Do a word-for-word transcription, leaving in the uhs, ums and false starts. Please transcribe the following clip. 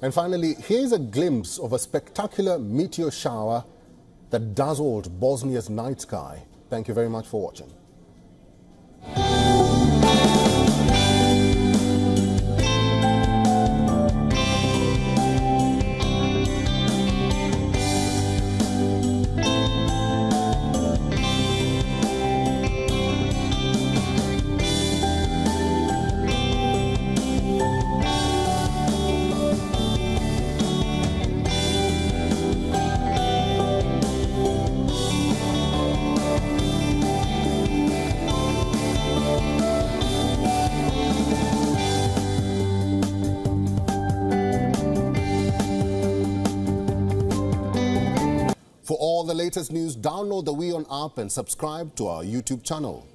And finally, here's a glimpse of a spectacular meteor shower that dazzled Bosnia's night sky. Thank you very much for watching. For all the latest news, download the WION app and subscribe to our YouTube channel.